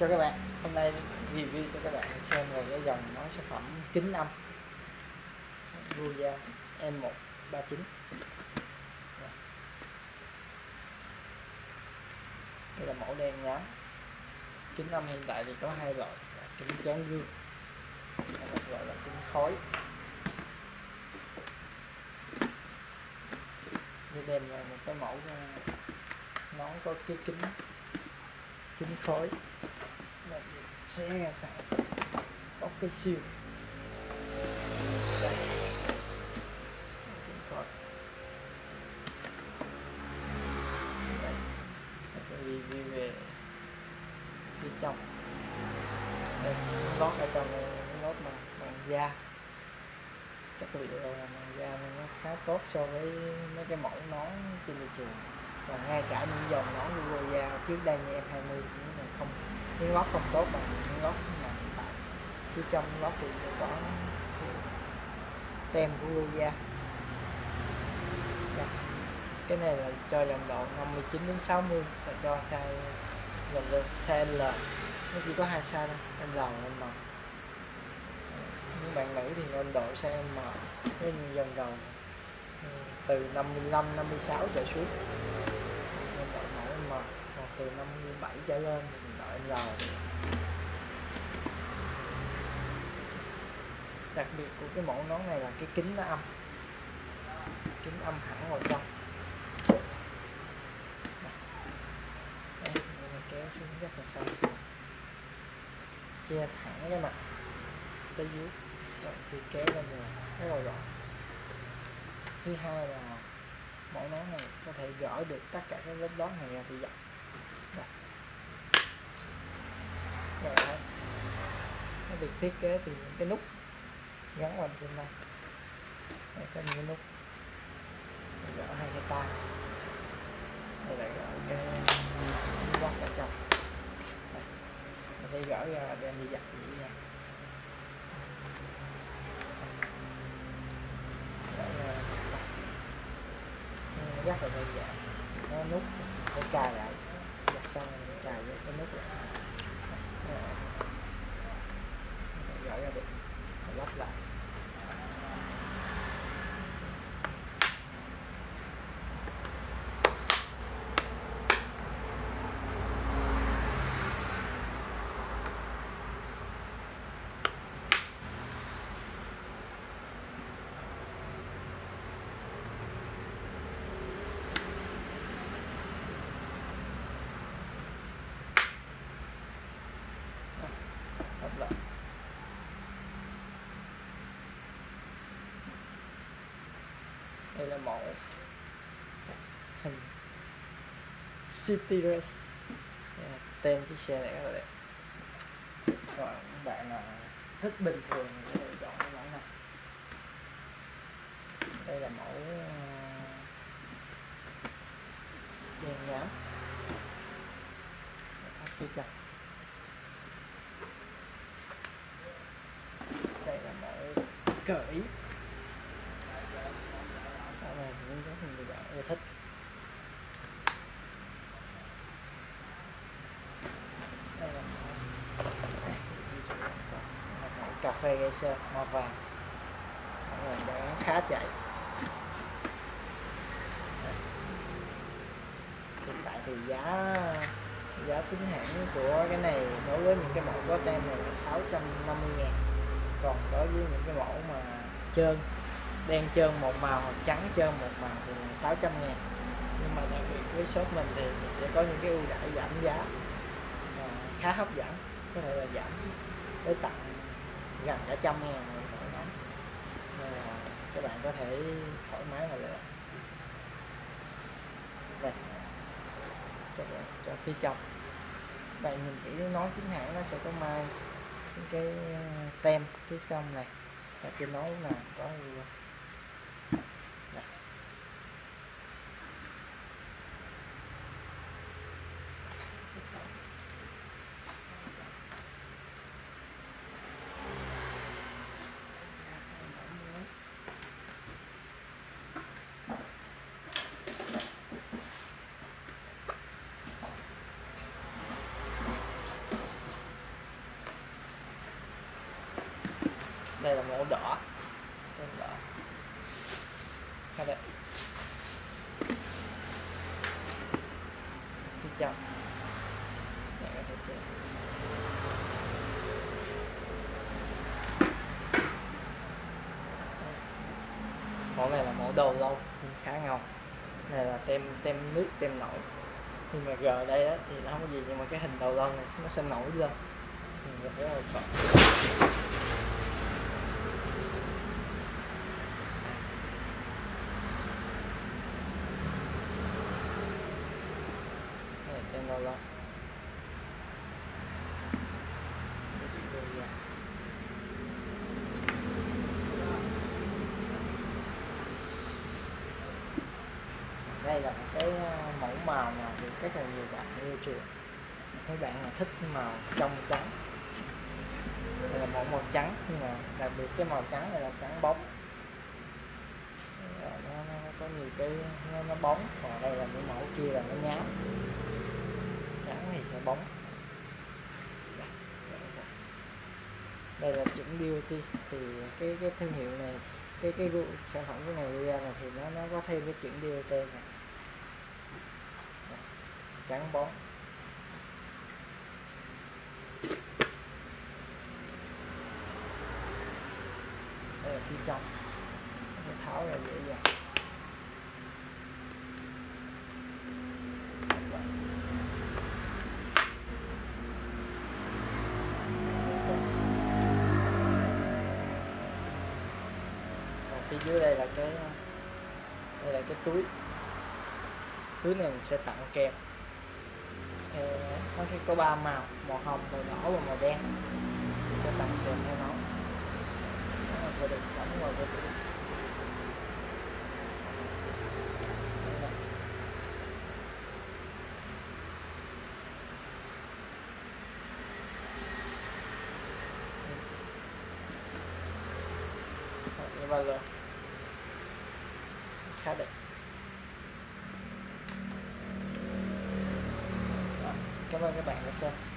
Cho các bạn, hôm nay review cho các bạn xem về cái dòng nó sản phẩm kính âm Royal M139. Đây là mẫu đen nhám. Kính âm hiện tại thì có hai loại, kính tráng gương, một loại là kính khói. Như đem là một cái mẫu nó có cái kính khói. Sẽ sẵn có cái siêu đây. Đây. Sẽ review về bên trong đây, lót ở trong này, lót bằng da, chất liệu là bằng da nên nó khá tốt so với mấy cái mẫu nón trên thị trường, và ngay cả những dòng nón của da trước đây như F20 cũng là không, miếng lót không tốt bằng miếng lót mà tại phía trong lót thì sẽ có tem của Royal. Cái này là cho dòng độ 59 đến 60 và cho size dòng size L, nó chỉ có hai size thôi, L và M. Những bạn nữ thì nên đổi size M với những dòng đầu từ 55, 56 trở xuống nên đổi mẫu M, còn từ 57 trở lên rồi. Đặc biệt của cái mẫu nón này là cái kính nó âm, kính âm hẳn vào trong. Đây, mình kéo xuống rất là sâu, che thẳng cái mặt tới dưới, rồi khi kéo lên rồi nó rồi gọn. Thứ hai là mẫu nón này có thể gỡ được tất cả các lớp đó này thì dọc. Nó được thiết kế từ những cái nút gắn vào trên này, đây có những cái nút gỡ hai cái tay, đây là gỡ cái bóp ở trong, mình thấy gỡ ra đem đi giặt dễ dàng, rất là đơn giản, nó nút sẽ cài lại, giặt xong mình cài với cái nút lại. Gỡ ra được, lắp lại. Đây là mẫu hình City Race, tem chiếc xe này các bạn. Rồi các bạn là thích bình thường thì chọn cái mẫu này. Đây là mẫu đèn nhám phía trong. Đây là mẫu cởi, thích cà phê gây sơ màu vàng đã khá chạy. Hiện tại thì giá chính hãng của cái này đối với những cái mẫu có tem này là 650.000, còn đối với những cái mẫu mà trơn, đen trơn một màu hoặc trắng trơn một màu thì là 600.000. Nhưng mà đặc biệt với shop mình thì mình sẽ có những cái ưu đãi giảm giá khá hấp dẫn, có thể là giảm tới tận gần cả 100.000 mỗi nón, nên là các bạn có thể thoải mái mà lựa. Đây, cho phía trong bạn nhìn kỹ nón chính hãng, nó sẽ có mai những cái tem phía trong này, và trên nón là có Đây là màu đỏ. Đây. Phía trong. Để các bạn xem. Mẫu này là mẫu đầu lâu, khá ngon. Này là tem nước, tem nổi. Nhưng mà gờ đây á, thì nó không có gì, nhưng mà cái hình đầu lâu này nó sẽ nổi lên. Mình rất là sợ. Lâu lâu. Đây là một cái mẫu màu mà được rất là nhiều bạn yêu chuộng. Mấy bạn là thích màu trong trắng. Đây là mẫu màu trắng, nhưng mà đặc biệt cái màu trắng này là trắng bóng. Nó có nhiều cái nó bóng, còn đây là những mẫu kia là nó nhám. Trắng thì sẽ bóng. Đây là chuẩn beauty, thì cái thương hiệu này, cái sản phẩm cái này đưa ra này thì nó có thêm cái chuẩn beauty này. Trắng bóng. Đây là phía trong. Để tháo ra dễ dàng. Phía dưới đây là cái túi này mình sẽ tặng kèm. Nó sẽ có 3 màu, màu hồng, màu đỏ và màu đen. Mình sẽ tặng kèm theo nó. Nó sẽ được đóng vào cái túi. Và rồi khá đẹp. Cảm ơn các bạn đã xem.